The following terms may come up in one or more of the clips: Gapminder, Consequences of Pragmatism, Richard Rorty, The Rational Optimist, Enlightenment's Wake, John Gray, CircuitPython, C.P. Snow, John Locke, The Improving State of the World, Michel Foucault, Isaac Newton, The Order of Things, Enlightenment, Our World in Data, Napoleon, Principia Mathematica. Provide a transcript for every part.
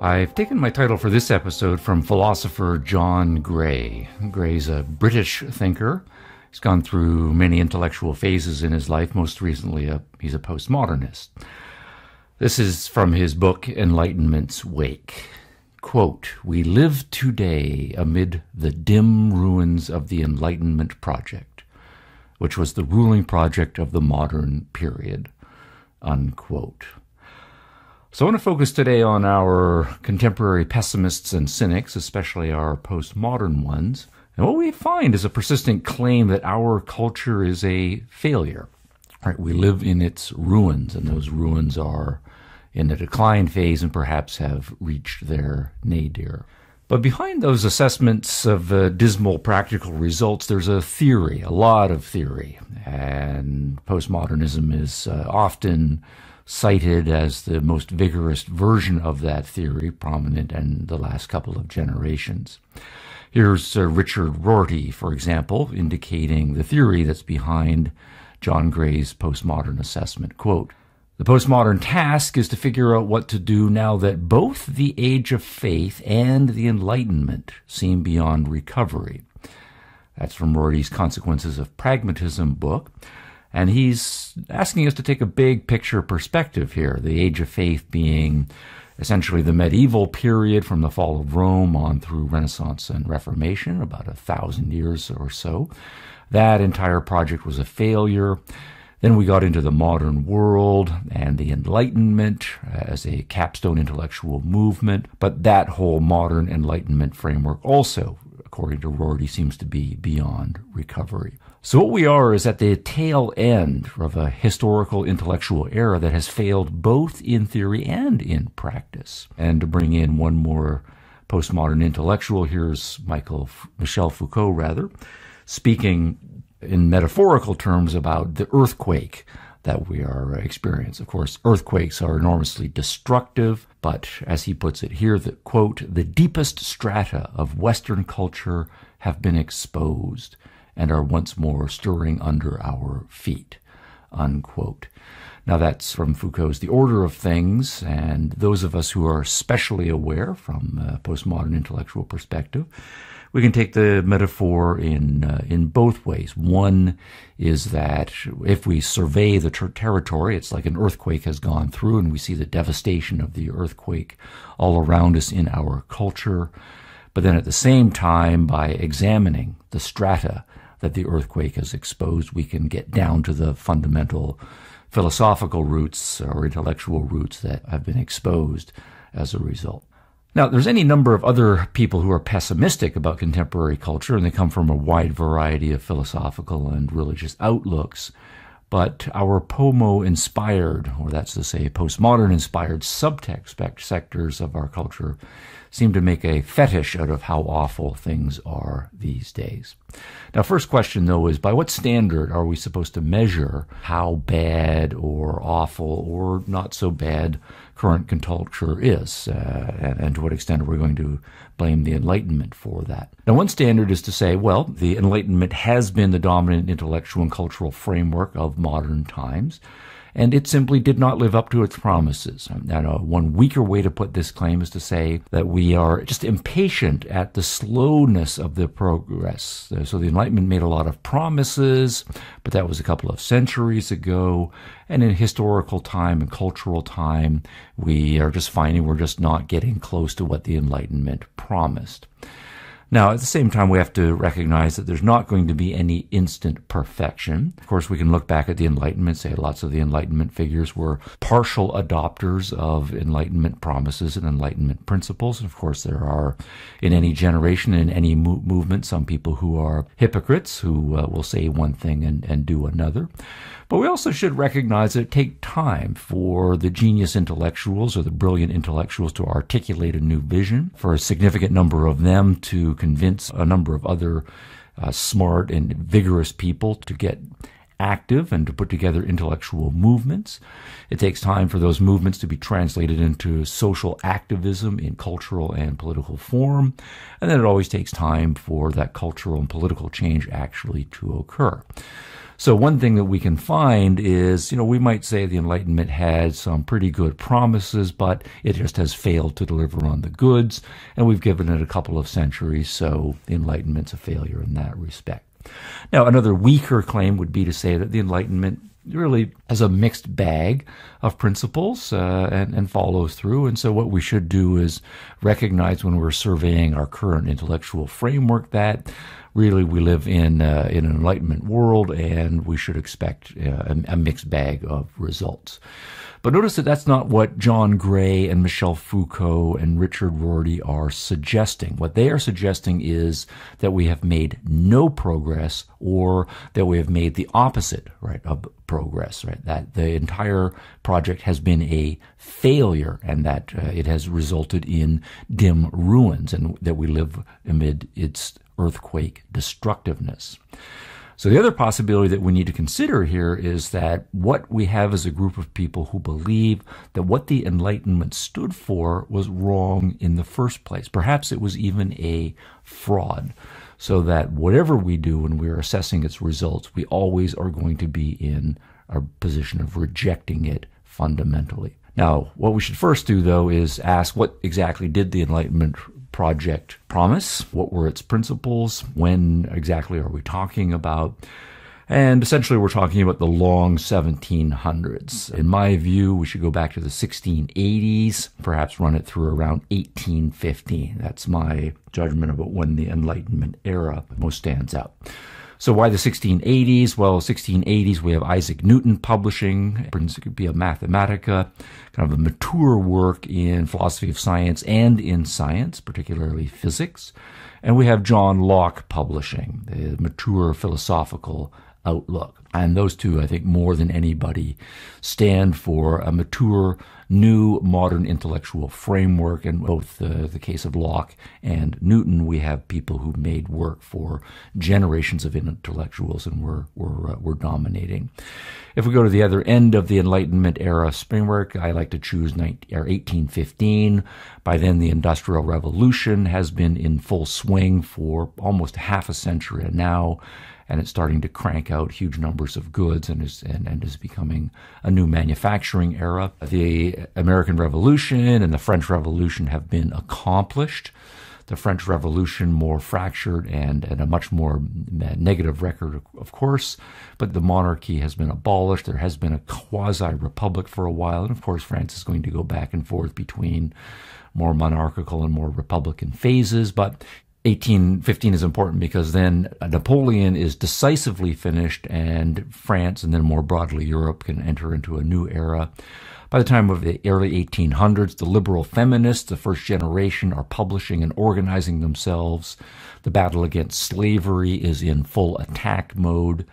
I've taken my title for this episode from philosopher John Gray. Gray's a British thinker. He's gone through many intellectual phases in his life. Most recently, he's a postmodernist. This is from his book, Enlightenment's Wake. Quote, "We live today amid the dim ruins of the Enlightenment project, which was the ruling project of the modern period." Unquote. So I want to focus today on our contemporary pessimists and cynics, especially our postmodern ones. And what we find is a persistent claim that our culture is a failure. Right? We live in its ruins, and those ruins are in a decline phase and perhaps have reached their nadir. But behind those assessments of dismal practical results, there's a theory, a lot of theory. And postmodernism is often cited as the most vigorous version of that theory, prominent in the last couple of generations. Here's Richard Rorty, for example, indicating the theory that's behind John Gray's postmodern assessment. Quote, "The postmodern task is to figure out what to do now that both the age of faith and the Enlightenment seem beyond recovery." That's from Rorty's Consequences of Pragmatism book. And he's asking us to take a big picture perspective here, the age of faith being essentially the medieval period from the fall of Rome on through Renaissance and Reformation, about 1,000 years or so. That entire project was a failure. Then we got into the modern world and the Enlightenment as a capstone intellectual movement. But that whole modern Enlightenment framework also, according to Rorty, seems to be beyond recovery. So what we are is at the tail end of a historical intellectual era that has failed both in theory and in practice. And to bring in one more postmodern intellectual, here's Michel Foucault, speaking in metaphorical terms about the earthquake that we are experiencing. Of course, earthquakes are enormously destructive, but as he puts it here, that, quote, "the deepest strata of Western culture have been exposed and are once more stirring under our feet," unquote. Now that's from Foucault's The Order of Things, and those of us who are especially aware from a postmodern intellectual perspective, we can take the metaphor in both ways. One is that if we survey the territory, it's like an earthquake has gone through and we see the devastation of the earthquake all around us in our culture. But then at the same time, by examining the strata that the earthquake has exposed, we can get down to the fundamental philosophical roots or intellectual roots that have been exposed as a result. Now, there's any number of other people who are pessimistic about contemporary culture, and they come from a wide variety of philosophical and religious outlooks. But our POMO-inspired, or that's to say postmodern-inspired subtext sectors of our culture seem to make a fetish out of how awful things are these days. Now, first question, though, is by what standard are we supposed to measure how bad or awful or not so bad current culture is, and to what extent are we going to blame the Enlightenment for that? Now, one standard is to say, well, the Enlightenment has been the dominant intellectual and cultural framework of modern times, and it simply did not live up to its promises. And one weaker way to put this claim is to say that we are just impatient at the slowness of the progress. So the Enlightenment made a lot of promises, but that was a couple of centuries ago. And in historical time and cultural time, we are just finding we're just not getting close to what the Enlightenment promised. Now, at the same time, we have to recognize that there's not going to be any instant perfection. Of course, we can look back at the Enlightenment, say lots of the Enlightenment figures were partial adopters of Enlightenment promises and Enlightenment principles. And of course, there are, in any generation, in any movement, some people who are hypocrites, who will say one thing and do another. But we also should recognize that it takes time for the genius intellectuals or the brilliant intellectuals to articulate a new vision, for a significant number of them to convince a number of other smart and vigorous people to get active and to put together intellectual movements. It takes time for those movements to be translated into social activism in cultural and political form. And then it always takes time for that cultural and political change actually to occur. So one thing that we can find is, you know, we might say the Enlightenment had some pretty good promises, but it just has failed to deliver on the goods, and we've given it a couple of centuries, so the Enlightenment's a failure in that respect. Now, another weaker claim would be to say that the Enlightenment really has a mixed bag of principles and follows through. And so what we should do is recognize when we're surveying our current intellectual framework that really we live in an Enlightenment world, and we should expect a mixed bag of results. But notice that that's not what John Gray and Michel Foucault and Richard Rorty are suggesting. What they are suggesting is that we have made no progress, or that we have made the opposite, right, of progress, right? That the entire project has been a failure, and that it has resulted in dim ruins, and that we live amid its earthquake destructiveness. So the other possibility that we need to consider here is that what we have is a group of people who believe that what the Enlightenment stood for was wrong in the first place. Perhaps it was even a fraud, so that whatever we do when we're assessing its results, we always are going to be in a position of rejecting it fundamentally. Now, what we should first do, though, is ask what exactly did the Enlightenment project promise? What were its principles? When exactly are we talking about? And essentially, we're talking about the long 1700s. In my view, we should go back to the 1680s, perhaps run it through around 1815. That's my judgment about when the Enlightenment era most stands out. So why the 1680s? Well, 1680s, we have Isaac Newton publishing Principia Mathematica, kind of a mature work in philosophy of science and in science, particularly physics. And we have John Locke publishing the mature philosophical outlook. And those two, I think, more than anybody, stand for a mature, new, modern intellectual framework. In both the case of Locke and Newton, we have people who made work for generations of intellectuals and were dominating. If we go to the other end of the Enlightenment era framework, I like to choose 1815. By then, the Industrial Revolution has been in full swing for almost half a century now, and it's starting to crank out huge numbers of goods and is becoming a new manufacturing era. The American Revolution and the French Revolution have been accomplished. The French Revolution more fractured and a much more negative record, of course, but the monarchy has been abolished. There has been a quasi-republic for a while, and of course France is going to go back and forth between more monarchical and more republican phases, but 1815 is important because then Napoleon is decisively finished, and France, and then more broadly Europe, can enter into a new era. By the time of the early 1800s, the liberal feminists, the first generation, are publishing and organizing themselves. The battle against slavery is in full attack mode.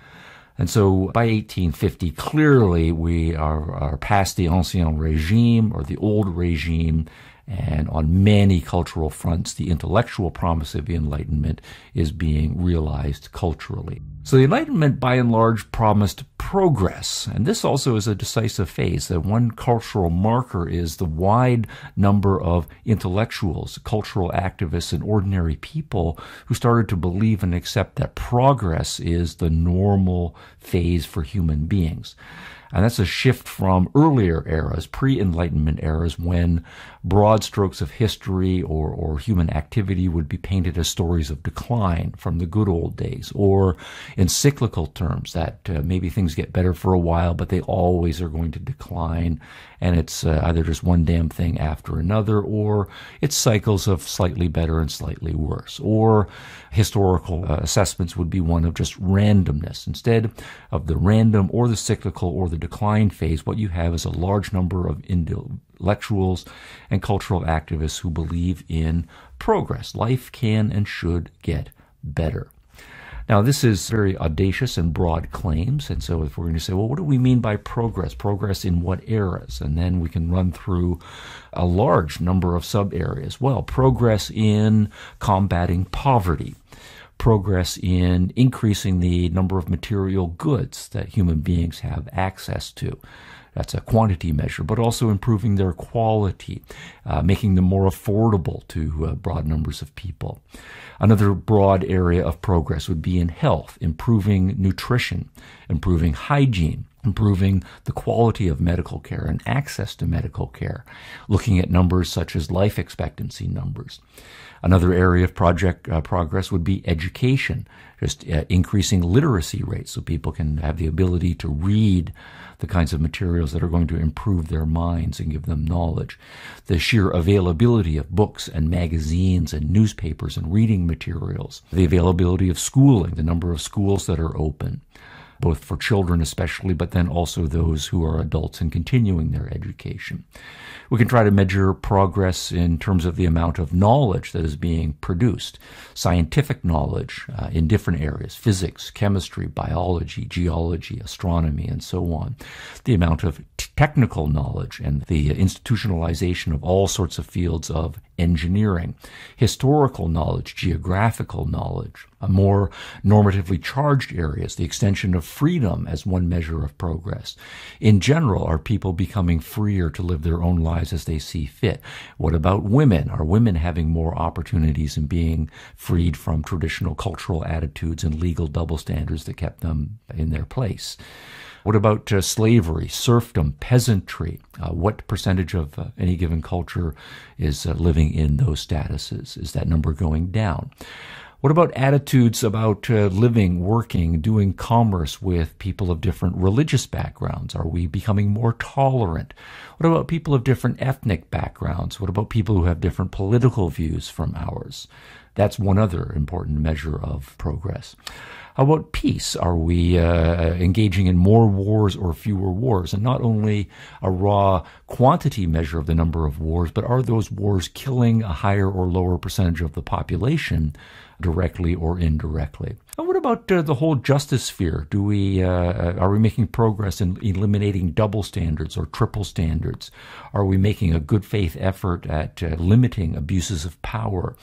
And so by 1850, clearly we are past the ancien regime, or the old regime, and on many cultural fronts, the intellectual promise of the Enlightenment is being realized culturally. So the Enlightenment, by and large, promised progress. And this also is a decisive phase. That one cultural marker is the wide number of intellectuals, cultural activists, and ordinary people who started to believe and accept that progress is the normal phase for human beings. And that's a shift from earlier eras, pre-Enlightenment eras, when broad strokes of history or human activity would be painted as stories of decline from the good old days, or in cyclical terms, that maybe things get better for a while, but they always are going to decline, and it's either just one damn thing after another, or it's cycles of slightly better and slightly worse, or historical assessments would be one of just randomness. Instead of the random or the cyclical or the decline phase, what you have is a large number of intellectuals and cultural activists who believe in progress. Life can and should get better. Now, this is very audacious and broad claims, and so if we're going to say, well, what do we mean by progress? Progress in what eras? And then we can run through a large number of sub-areas. Well, progress in combating poverty. progress in increasing the number of material goods that human beings have access to. That's a quantity measure, but also improving their quality, making them more affordable to broad numbers of people. Another broad area of progress would be in health, improving nutrition, improving hygiene, improving the quality of medical care and access to medical care, looking at numbers such as life expectancy numbers. Another area of progress would be education, just increasing literacy rates so people can have the ability to read the kinds of materials that are going to improve their minds and give them knowledge. The sheer availability of books and magazines and newspapers and reading materials. The availability of schooling, the number of schools that are open, both for children especially, but then also those who are adults and continuing their education. We can try to measure progress in terms of the amount of knowledge that is being produced, scientific knowledge in different areas, physics, chemistry, biology, geology, astronomy, and so on. The amount of technical knowledge and the institutionalization of all sorts of fields of engineering, historical knowledge, geographical knowledge, more normatively charged areas, the extension of freedom as one measure of progress. In general, are people becoming freer to live their own lives as they see fit? What about women? Are women having more opportunities and being freed from traditional cultural attitudes and legal double standards that kept them in their place? What about slavery, serfdom, peasantry? What percentage of any given culture is living in those statuses? Is that number going down? What about attitudes about living, working, doing commerce with people of different religious backgrounds? Are we becoming more tolerant? What about people of different ethnic backgrounds? What about people who have different political views from ours? That's one other important measure of progress. How about peace? Are we engaging in more wars or fewer wars? And not only a raw quantity measure of the number of wars, but are those wars killing a higher or lower percentage of the population directly or indirectly? And what about the whole justice sphere? Do we are we making progress in eliminating double standards or triple standards? Are we making a good faith effort at limiting abuses of power?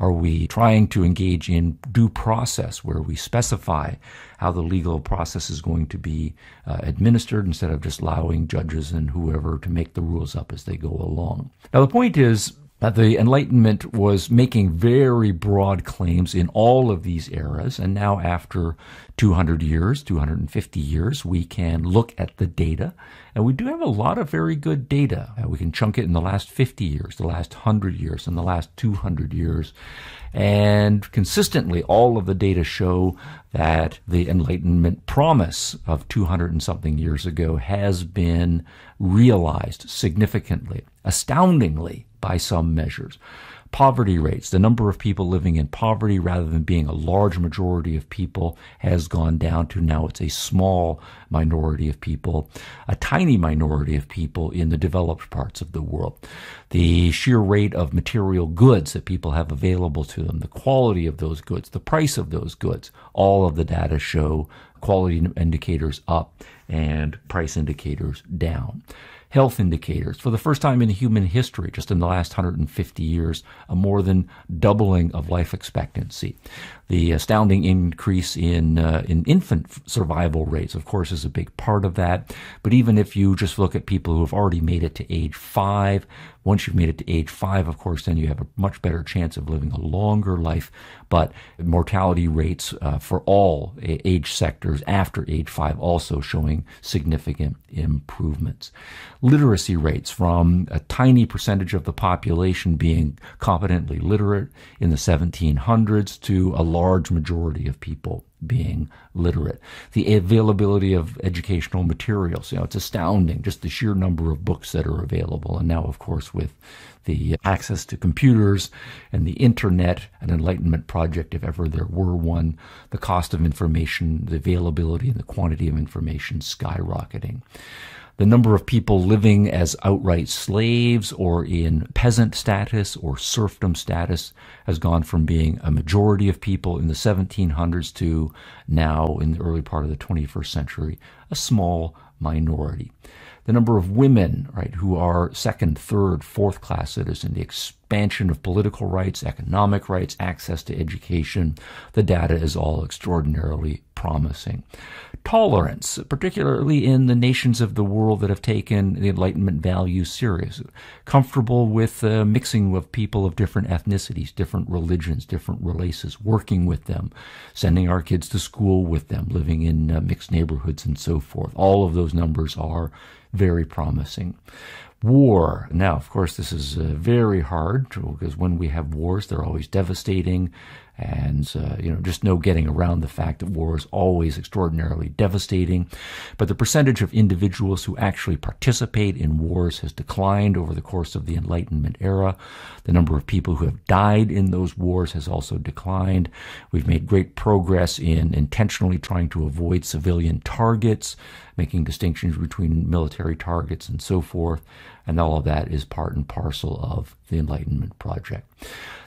Are we trying to engage in due process where we specify how the legal process is going to be administered instead of just allowing judges and whoever to make the rules up as they go along? Now, the point is that the Enlightenment was making very broad claims in all of these eras, and now after 200 years, 250 years, we can look at the data, and we do have a lot of very good data. We can chunk it in the last 50 years, the last 100 years, and the last 200 years, and consistently all of the data show that the Enlightenment promise of 200 and something years ago has been realized significantly, astoundingly by some measures. Poverty rates, the number of people living in poverty rather than being a large majority of people has gone down to now it's a small minority of people, a tiny minority of people in the developed parts of the world. The sheer rate of material goods that people have available to them, the quality of those goods, the price of those goods, all of the data show quality indicators up and price indicators down. Health indicators. For the first time in human history, just in the last 150 years, a more than doubling of life expectancy. The astounding increase in infant survival rates, of course, is a big part of that. But even if you just look at people who have already made it to age 5, once you've made it to age 5, of course, then you have a much better chance of living a longer life. But mortality rates for all age sectors after age 5 also showing significant improvements. Literacy rates from a tiny percentage of the population being competently literate in the 1700s to a large majority of people being literate. The availability of educational materials, you know, it's astounding, just the sheer number of books that are available. And now, of course, with the access to computers and the internet, an Enlightenment project, if ever there were one, the cost of information, the availability and the quantity of information skyrocketing. The number of people living as outright slaves or in peasant status or serfdom status has gone from being a majority of people in the 1700s to now, in the early part of the 21st century, a small minority. the number of women, right, who are second, third, fourth class citizens, the expansion of political rights, economic rights, access to education. The data is all extraordinarily promising. Tolerance, particularly in the nations of the world that have taken the Enlightenment values seriously, comfortable with mixing of people of different ethnicities, different religions, different races, working with them, sending our kids to school with them, living in mixed neighborhoods and so forth. All of those numbers are very promising. War. Now, of course, this is very hard because when we have wars, they're always devastating, and just no getting around the fact that war is always extraordinarily devastating. But the percentage of individuals who actually participate in wars has declined over the course of the Enlightenment era. The number of people who have died in those wars has also declined. We've made great progress in intentionally trying to avoid civilian targets, making distinctions between military targets and so forth. And all of that is part and parcel of the Enlightenment project.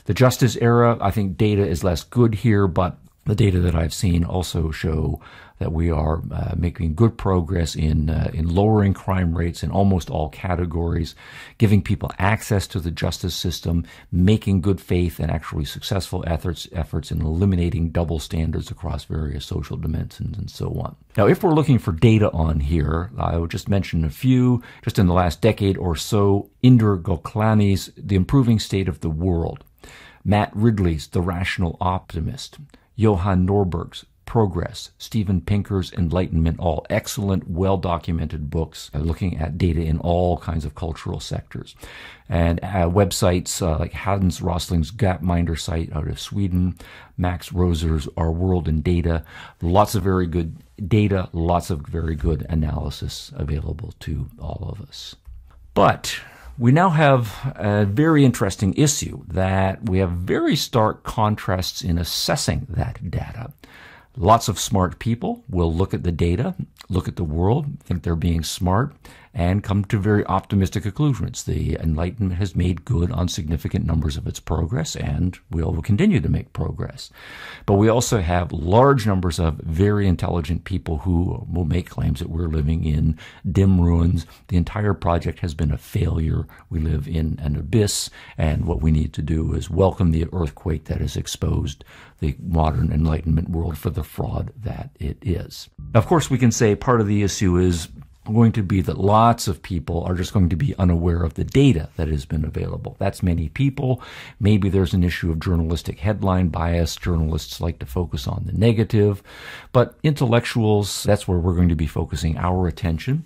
The Justice era, I think data is less good here, but the data that I've seen also show that we are making good progress in lowering crime rates in almost all categories, giving people access to the justice system, making good faith and actually successful efforts in eliminating double standards across various social dimensions and so on. Now, if we're looking for data on here, I would just mention a few. Just in the last decade or so, Inder Gokhale's The Improving State of the World, Matt Ridley's The Rational Optimist, Johan Norberg's Progress, Steven Pinker's Enlightenment, all excellent, well-documented books looking at data in all kinds of cultural sectors. And websites like Hans Rosling's Gapminder site out of Sweden, Max Roser's Our World in Data, lots of very good data, lots of very good analysis available to all of us. But we now have a very interesting issue that we have very stark contrasts in assessing that data. Lots of smart people will look at the data, look at the world, think they're being smart, and come to very optimistic conclusions. The Enlightenment has made good on significant numbers of its progress, and we will continue to make progress. But we also have large numbers of very intelligent people who will make claims that we're living in dim ruins. The entire project has been a failure. We live in an abyss, and what we need to do is welcome the earthquake that has exposed the modern Enlightenment world for the fraud that it is. Of course, we can say part of the issue is going to be that lots of people are just going to be unaware of the data that has been available. That's many people. Maybe there's an issue of journalistic headline bias. Journalists like to focus on the negative, but intellectuals, that's where we're going to be focusing our attention.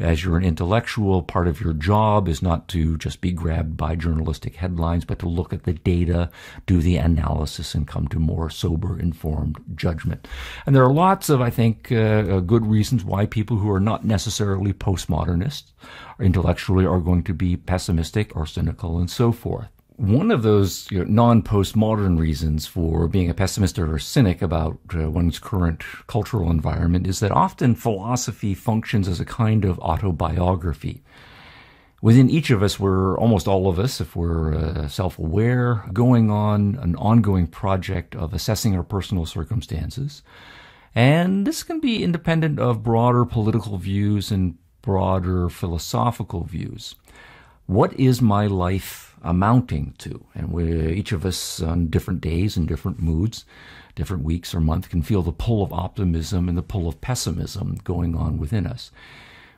As you're an intellectual, part of your job is not to just be grabbed by journalistic headlines, but to look at the data, do the analysis, and come to more sober, informed judgment. And there are lots of, I think, good reasons why people who are not necessarily postmodernists or intellectually are going to be pessimistic or cynical and so forth. One of those non-postmodern reasons for being a pessimist or a cynic about one's current cultural environment is that often philosophy functions as a kind of autobiography. Within each of us, we're almost all of us, if we're self-aware, going on an ongoing project of assessing our personal circumstances. And this can be independent of broader political views and broader philosophical views. What is my life amounting to? And we, each of us on different days and different moods, different weeks or months, can feel the pull of optimism and the pull of pessimism going on within us.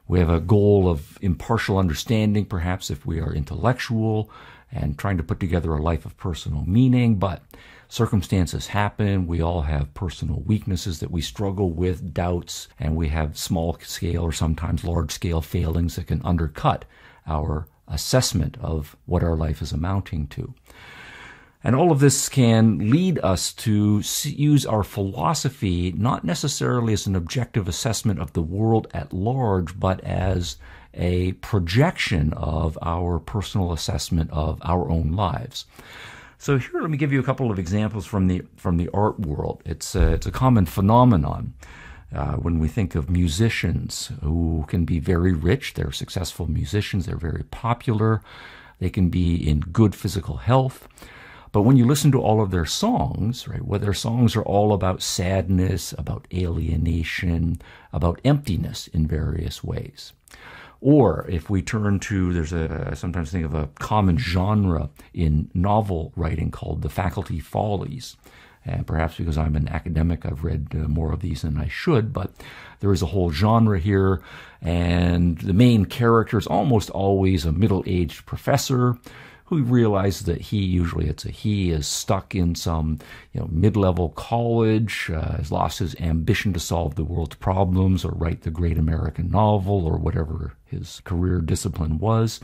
We have a goal of impartial understanding, perhaps, if we are intellectual, and trying to put together a life of personal meaning, but circumstances happen. We all have personal weaknesses that we struggle with, doubts, and we have small-scale or sometimes large-scale failings that can undercut our assessment of what our life is amounting to. And all of this can lead us to use our philosophy not necessarily as an objective assessment of the world at large, but as a projection of our personal assessment of our own lives. So here, let me give you a couple of examples from the art world. It's a common phenomenon. When we think of musicians who can be very rich, they're successful musicians, they're very popular, they can be in good physical health. But when you listen to all of their songs, right, well, their songs are all about sadness, about alienation, about emptiness in various ways. Or if we turn to, there's a, I sometimes think of a common genre in novel writing called the faculty follies. And perhaps because I'm an academic, I've read more of these than I should, but there is a whole genre here, and the main character is almost always a middle-aged professor who realizes that he, usually it's a he, is stuck in some mid-level college, has lost his ambition to solve the world's problems or write the great American novel or whatever his career discipline was.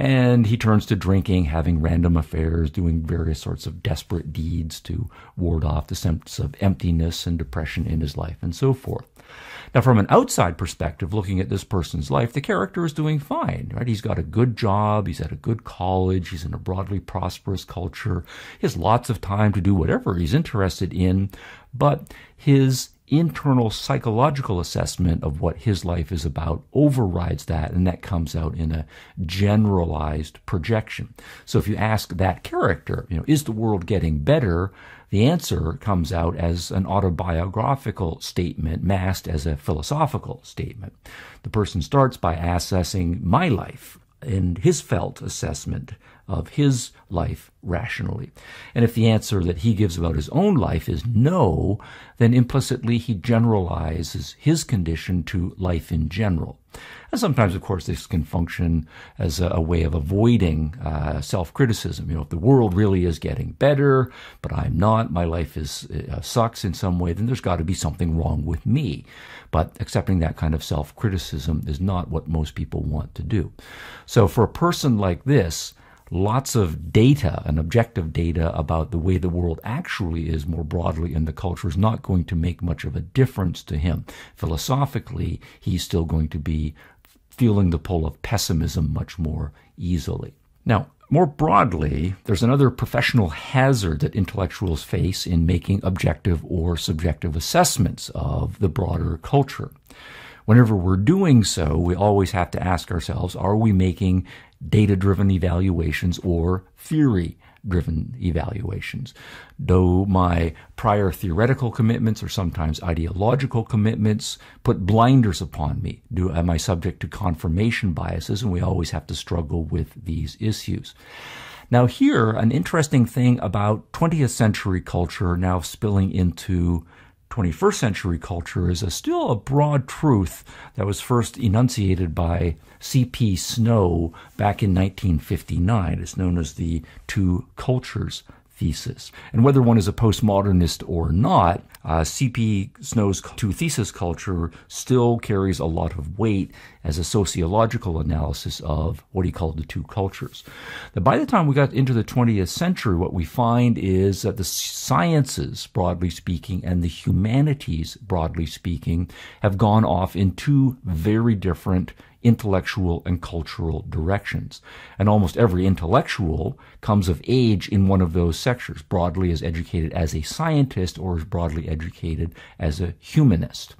And he turns to drinking, having random affairs, doing various sorts of desperate deeds to ward off the sense of emptiness and depression in his life and so forth. Now, from an outside perspective, looking at this person's life, the character is doing fine, right? He's got a good job, he's at a good college, he's in a broadly prosperous culture, he has lots of time to do whatever he's interested in, but his internal psychological assessment of what his life is about overrides that, and that comes out in a generalized projection. So if you ask that character, is the world getting better? The answer comes out as an autobiographical statement masked as a philosophical statement. The person starts by assessing my life and his felt assessment of his life rationally. And if the answer that he gives about his own life is no, then implicitly he generalizes his condition to life in general. And sometimes, of course, this can function as a way of avoiding self-criticism. If the world really is getting better, but I'm not, my life is sucks in some way, then there's got to be something wrong with me. But accepting that kind of self-criticism is not what most people want to do. So for a person like this, lots of data and objective data about the way the world actually is more broadly in the culture is not going to make much of a difference to him. Philosophically, he's still going to be feeling the pull of pessimism much more easily. Now, more broadly, there's another professional hazard that intellectuals face in making objective or subjective assessments of the broader culture. Whenever we're doing so, we always have to ask ourselves, are we making data-driven evaluations or theory-driven evaluations? Though my prior theoretical commitments or sometimes ideological commitments put blinders upon me, am I subject to confirmation biases? And we always have to struggle with these issues. Now here, an interesting thing about 20th century culture now spilling into 21st century culture is still a broad truth that was first enunciated by C.P. Snow back in 1959. It's known as the two cultures thesis. And whether one is a postmodernist or not, C.P. Snow's two thesis culture still carries a lot of weight as a sociological analysis of what he called the two cultures. Now, by the time we got into the 20th century, what we find is that the sciences, broadly speaking, and the humanities, broadly speaking, have gone off in two very different intellectual and cultural directions. And almost every intellectual comes of age in one of those sectors, broadly as educated as a scientist or as broadly educated as a humanist.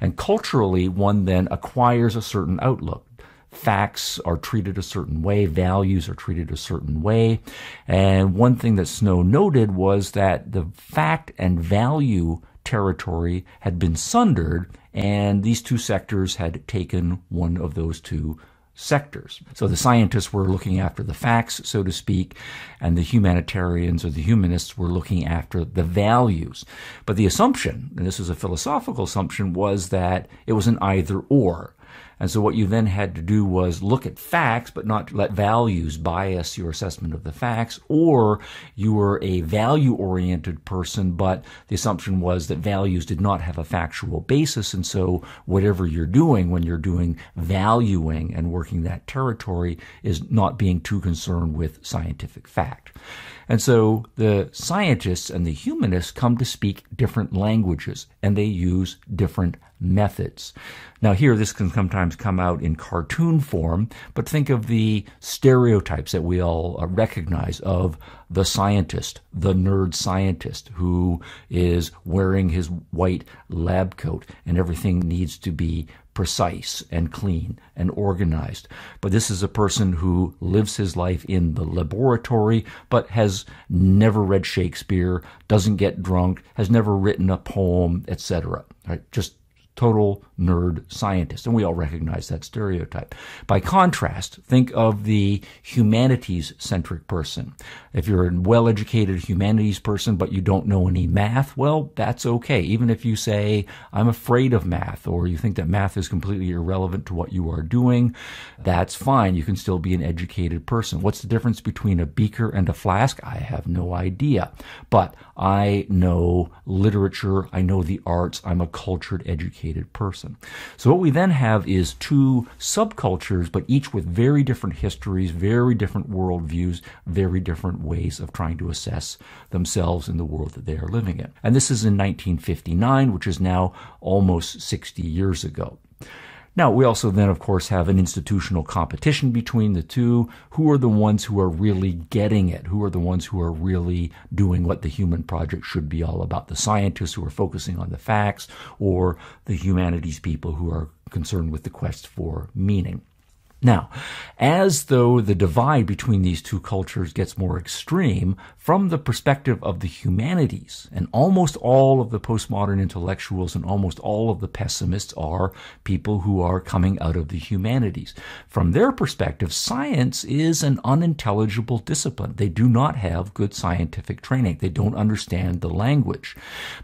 And culturally, one then acquires a certain outlook. Facts are treated a certain way, values are treated a certain way. And one thing that Snow noted was that the fact and value territory had been sundered, and these two sectors had taken one of those two sectors. So the scientists were looking after the facts, so to speak, and the humanitarians or the humanists were looking after the values. But the assumption, and this is a philosophical assumption, was that it was an either or. And so what you then had to do was look at facts, but not let values bias your assessment of the facts, or you were a value-oriented person, but the assumption was that values did not have a factual basis, and so whatever you're doing when you're doing valuing and working that territory is not being too concerned with scientific fact. And so the scientists and the humanists come to speak different languages, and they use different methods. Now here, this can sometimes come out in cartoon form, but think of the stereotypes that we all recognize of the scientist, the nerd scientist who is wearing his white lab coat and everything needs to be precise and clean and organized. But this is a person who lives his life in the laboratory, but has never read Shakespeare, doesn't get drunk, has never written a poem, etc. Right? Just total nerd scientist, and we all recognize that stereotype. By contrast, think of the humanities-centric person. If you're a well-educated humanities person, but you don't know any math, well, that's okay. Even if you say, I'm afraid of math, or you think that math is completely irrelevant to what you are doing, that's fine. You can still be an educated person. What's the difference between a beaker and a flask? I have no idea. But I know literature, I know the arts, I'm a cultured, educated person. So what we then have is two subcultures, but each with very different histories, very different worldviews, very different ways of trying to assess themselves in the world that they are living in. And this is in 1959, which is now almost 60 years ago. Now, we also then, of course, have an institutional competition between the two. Who are the ones who are really getting it? Who are the ones who are really doing what the human project should be all about? The scientists who are focusing on the facts, or the humanities people who are concerned with the quest for meaning. Now, as though the divide between these two cultures gets more extreme, from the perspective of the humanities, and almost all of the postmodern intellectuals and almost all of the pessimists are people who are coming out of the humanities. From their perspective, science is an unintelligible discipline. They do not have good scientific training. They don't understand the language.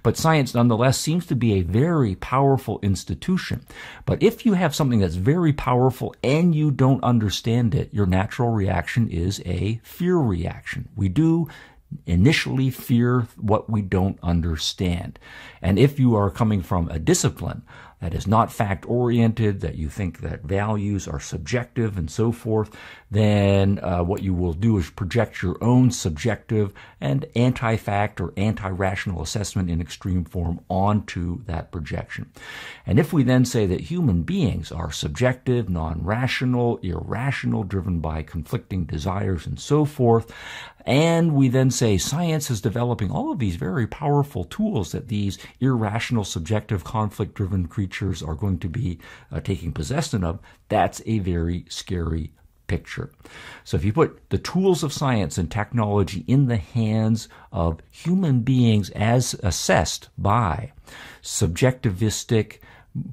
But science, nonetheless, seems to be a very powerful institution. But if you have something that's very powerful and you don't understand it, your natural reaction is a fear reaction. We do initially fear what we don't understand. And if you are coming from a discipline that is not fact-oriented, that you think that values are subjective and so forth, then what you will do is project your own subjective and anti-fact or anti-rational assessment in extreme form onto that projection. And if we then say that human beings are subjective, non-rational, irrational, driven by conflicting desires and so forth, and we then say science is developing all of these very powerful tools that these irrational, subjective, conflict-driven creatures are going to be taking possession of, that's a very scary picture. So if you put the tools of science and technology in the hands of human beings as assessed by subjectivistic,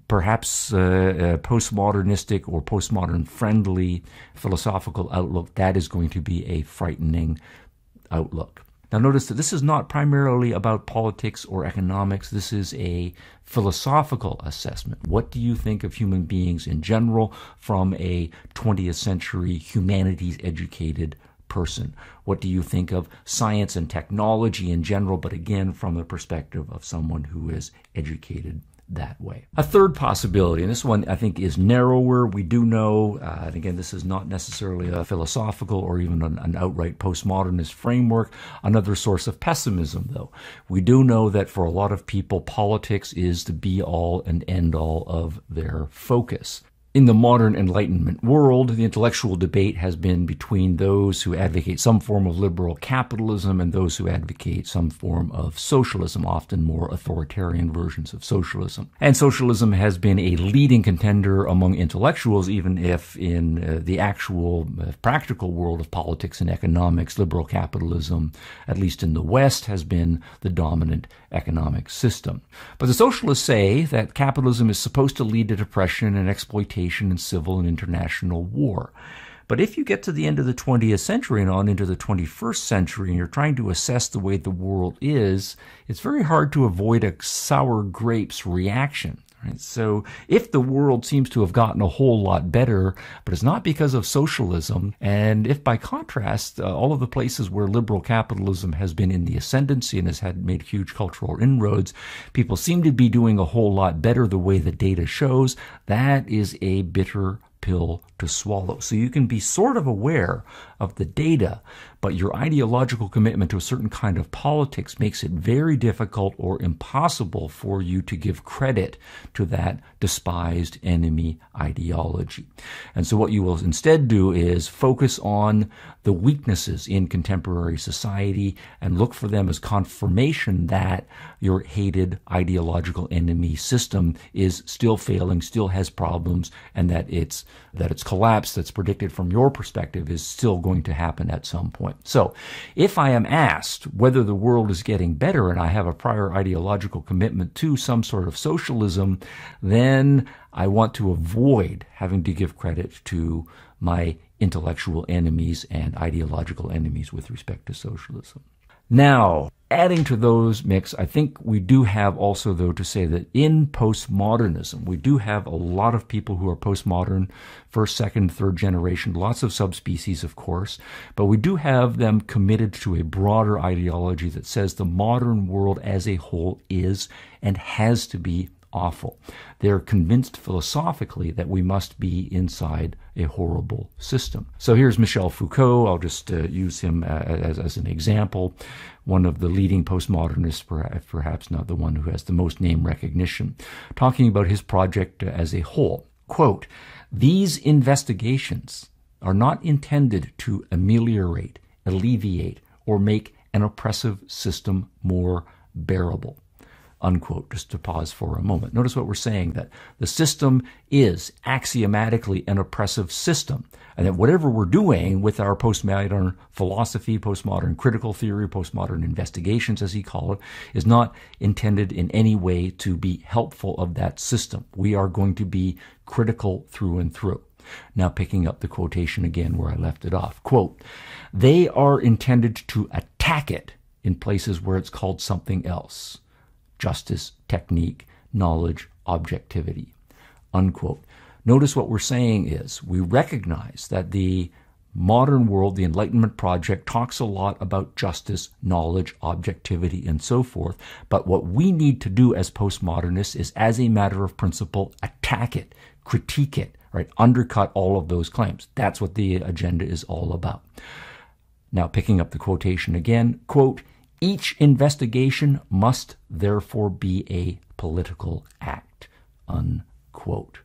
perhaps postmodernistic or postmodern-friendly philosophical outlook, that is going to be a frightening outlook. Now notice that this is not primarily about politics or economics. This is a philosophical assessment. What do you think of human beings in general from a 20th century humanities-educated person? What do you think of science and technology in general, but again from the perspective of someone who is educated that way? A third possibility, and this one I think is narrower, we do know, and again this is not necessarily a philosophical or even an outright postmodernist framework, another source of pessimism though. We do know that for a lot of people politics is the be-all and end-all of their focus. In the modern Enlightenment world, the intellectual debate has been between those who advocate some form of liberal capitalism and those who advocate some form of socialism, often more authoritarian versions of socialism. And socialism has been a leading contender among intellectuals, even if in the actual practical world of politics and economics, liberal capitalism, at least in the West, has been the dominant economic system. But the socialists say that capitalism is supposed to lead to depression and exploitation and civil and international war. But if you get to the end of the 20th century and on into the 21st century and you're trying to assess the way the world is, it's very hard to avoid a sour grapes reaction. Right? So if the world seems to have gotten a whole lot better, but it's not because of socialism, and if by contrast all of the places where liberal capitalism has been in the ascendancy and has made huge cultural inroads, people seem to be doing a whole lot better the way the data shows, that is a bitter pill to swallow. So you can be sort of aware of the data, but your ideological commitment to a certain kind of politics makes it very difficult or impossible for you to give credit to that despised enemy ideology. And so what you will instead do is focus on the weaknesses in contemporary society and look for them as confirmation that your hated ideological enemy system is still failing, still has problems, and that its collapse that's predicted from your perspective is still going to happen at some point. So if I am asked whether the world is getting better and I have a prior ideological commitment to some sort of socialism, then I want to avoid having to give credit to my intellectual enemies and ideological enemies with respect to socialism. Now, adding to those mix, I think we do have also, though, to say that in postmodernism, we do have a lot of people who are postmodern, first, second, third generation, lots of subspecies, of course, but we do have them committed to a broader ideology that says the modern world as a whole is and has to be awful. They're convinced philosophically that we must be inside a horrible system. So here's Michel Foucault. I'll just use him as an example. One of the leading postmodernists, perhaps not the one who has the most name recognition, talking about his project as a whole. Quote, "These investigations are not intended to ameliorate, alleviate, or make an oppressive system more bearable." Unquote, just to pause for a moment. Notice what we're saying, that the system is axiomatically an oppressive system, and that whatever we're doing with our postmodern philosophy, postmodern critical theory, postmodern investigations, as he called it, is not intended in any way to be helpful of that system. We are going to be critical through and through. Now picking up the quotation again where I left it off. Quote, "They are intended to attack it in places where it's called something else. Justice, technique, knowledge, objectivity." Unquote. Notice what we're saying is we recognize that the modern world, the Enlightenment project, talks a lot about justice, knowledge, objectivity, and so forth. But what we need to do as postmodernists is, as a matter of principle, attack it, critique it, right? Undercut all of those claims. That's what the agenda is all about. Now, picking up the quotation again, quote, "Each investigation must therefore be a political act." Unquote.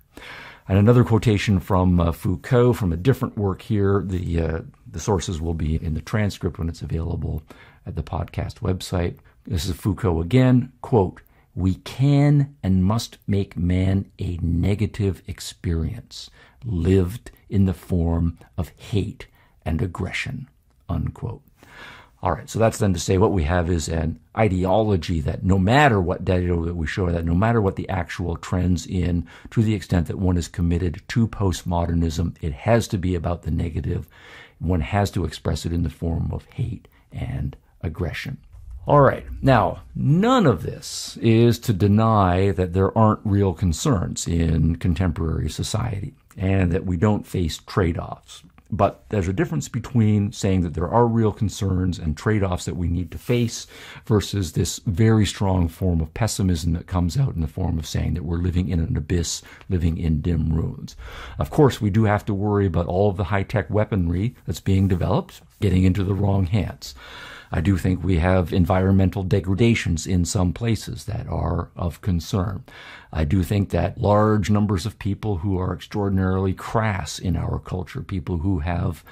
And another quotation from Foucault from a different work here. The sources will be in the transcript when it's available at the podcast website. This is Foucault again. Quote, "We can and must make man a negative experience lived in the form of hate and aggression." Unquote. All right, so that's then to say what we have is an ideology that no matter what data that we show, that no matter what the actual trends in, to the extent that one is committed to postmodernism, it has to be about the negative. One has to express it in the form of hate and aggression. All right, now, none of this is to deny that there aren't real concerns in contemporary society and that we don't face trade-offs. But there's a difference between saying that there are real concerns and trade-offs that we need to face versus this very strong form of pessimism that comes out in the form of saying that we're living in an abyss, living in dim ruins. Of course, we do have to worry about all of the high-tech weaponry that's being developed getting into the wrong hands. I do think we have environmental degradations in some places that are of concern. I do think that large numbers of people who are extraordinarily crass in our culture, people who have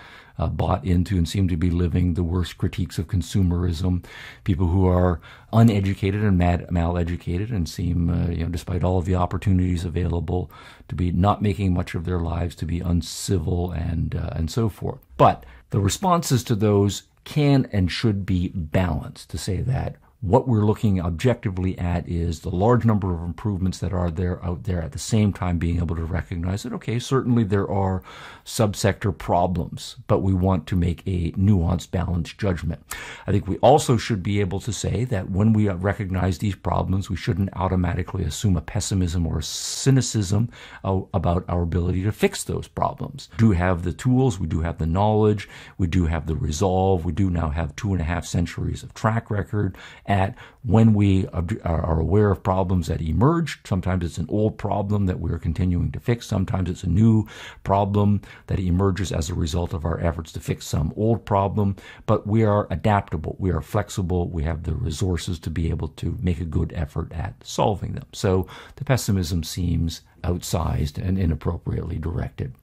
bought into and seem to be living the worst critiques of consumerism, people who are uneducated and mal-educated and seem, despite all of the opportunities available, to be not making much of their lives, to be uncivil and so forth. But the responses to those can and should be balanced, to say that what we're looking objectively at is the large number of improvements that are out there, at the same time being able to recognize that, okay, certainly there are subsector problems, but we want to make a nuanced, balanced judgment. I think we also should be able to say that when we recognize these problems, we shouldn't automatically assume a pessimism or a cynicism about our ability to fix those problems. We do have the tools, we do have the knowledge, we do have the resolve, we do now have 2.5 centuries of track record, at when we are aware of problems that emerge. Sometimes it's an old problem that we're continuing to fix. Sometimes it's a new problem that emerges as a result of our efforts to fix some old problem. But we are adaptable. We are flexible. We have the resources to be able to make a good effort at solving them. So the pessimism seems outsized and inappropriately directed.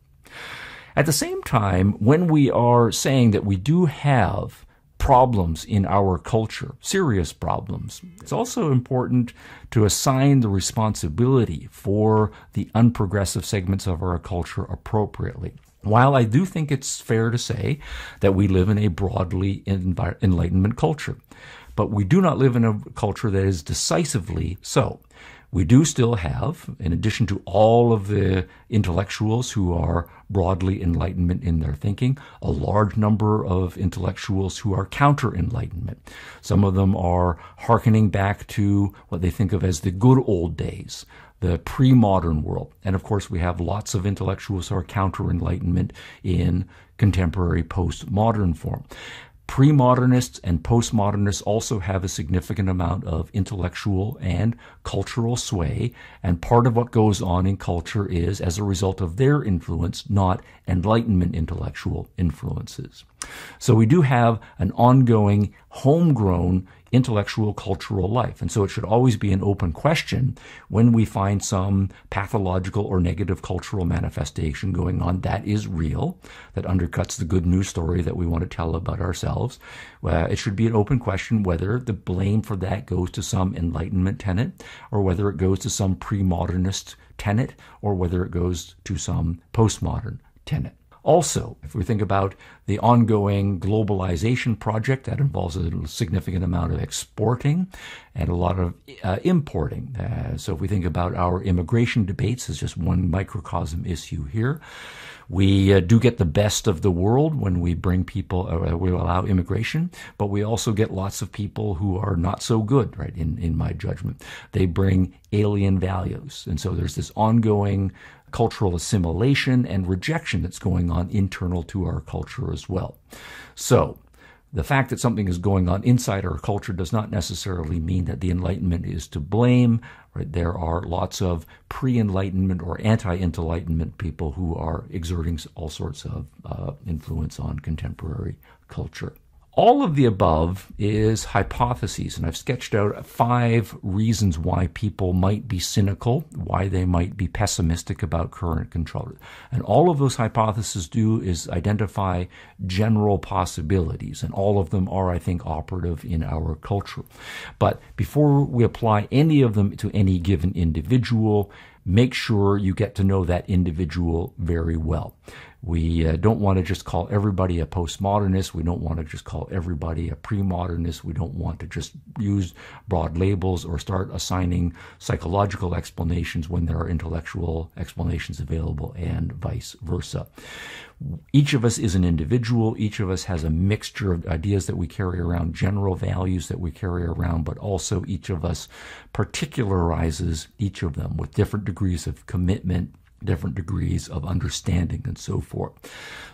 At the same time, when we are saying that we do have problems in our culture, serious problems, it's also important to assign the responsibility for the unprogressive segments of our culture appropriately. While I do think it's fair to say that we live in a broadly Enlightenment culture, but we do not live in a culture that is decisively so. We do still have, in addition to all of the intellectuals who are broadly Enlightenment in their thinking, a large number of intellectuals who are counter-Enlightenment. Some of them are hearkening back to what they think of as the good old days, the pre-modern world. And of course, we have lots of intellectuals who are counter-Enlightenment in contemporary postmodern form. Pre-modernists and postmodernists also have a significant amount of intellectual and cultural sway, and part of what goes on in culture is, as a result of their influence, not Enlightenment intellectual influences. So we do have an ongoing, homegrown intellectual cultural life, and so it should always be an open question when we find some pathological or negative cultural manifestation going on that is real, that undercuts the good news story that we want to tell about ourselves. It should be an open question whether the blame for that goes to some Enlightenment tenet, or whether it goes to some pre-modernist tenet, or whether it goes to some postmodern tenet. Also, if we think about the ongoing globalization project, that involves a significant amount of exporting and a lot of importing. So if we think about our immigration debates, as just one microcosm issue here, we do get the best of the world when we bring people, we allow immigration, but we also get lots of people who are not so good, right, in my judgment. They bring alien values, and so there's this ongoing cultural assimilation and rejection that's going on internal to our culture as well. So the fact that something is going on inside our culture does not necessarily mean that the Enlightenment is to blame. Right? There are lots of pre-Enlightenment or anti-Enlightenment people who are exerting all sorts of influence on contemporary culture. All of the above is hypotheses, and I've sketched out 5 reasons why people might be cynical, why they might be pessimistic about current control. And all of those hypotheses do is identify general possibilities, and all of them are, I think, operative in our culture. But before we apply any of them to any given individual, make sure you get to know that individual very well. We don't want to just call everybody a postmodernist. We don't want to just call everybody a premodernist. We don't want to just use broad labels or start assigning psychological explanations when there are intellectual explanations available, and vice versa. Each of us is an individual. Each of us has a mixture of ideas that we carry around, general values that we carry around, but also each of us particularizes each of them with different degrees of commitment, different degrees of understanding, and so forth.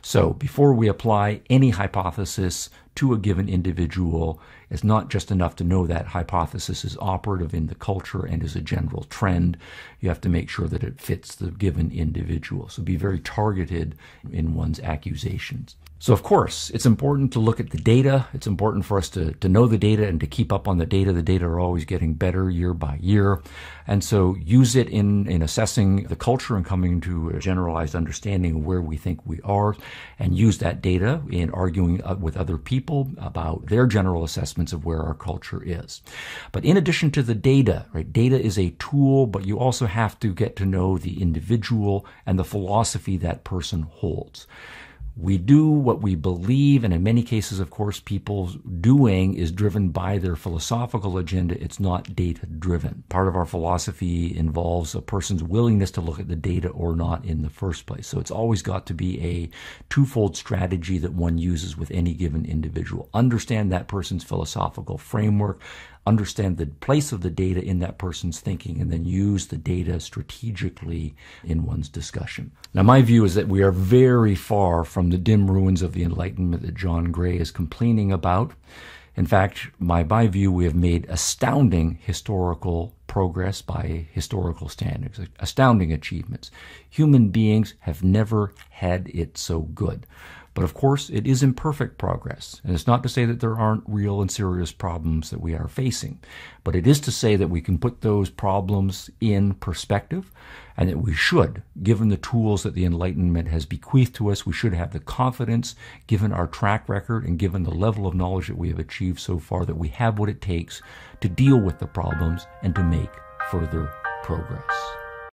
So before we apply any hypothesis to a given individual, it's not just enough to know that hypothesis is operative in the culture and is a general trend. You have to make sure that it fits the given individual. So be very targeted in one's accusations. So of course, it's important to look at the data. It's important for us to know the data and to keep up on the data. The data are always getting better year by year. And so use it in assessing the culture and coming to a generalized understanding of where we think we are, and use that data in arguing with other people about their general assessments of where our culture is. But in addition to the data, right, data is a tool, but you also have to get to know the individual and the philosophy that person holds. We do what we believe, and in many cases, of course, people's doing is driven by their philosophical agenda. It's not data-driven. Part of our philosophy involves a person's willingness to look at the data or not in the first place. So it's always got to be a twofold strategy that one uses with any given individual. Understand that person's philosophical framework, understand the place of the data in that person's thinking, and then use the data strategically in one's discussion. Now, my view is that we are very far from the dim ruins of the Enlightenment that John Gray is complaining about. In fact, by my view, we have made astounding historical progress by historical standards, astounding achievements. Human beings have never had it so good. But of course, it is imperfect progress, and it's not to say that there aren't real and serious problems that we are facing, but it is to say that we can put those problems in perspective, and that we should, given the tools that the Enlightenment has bequeathed to us, we should have the confidence, given our track record and given the level of knowledge that we have achieved so far, that we have what it takes to deal with the problems and to make further progress.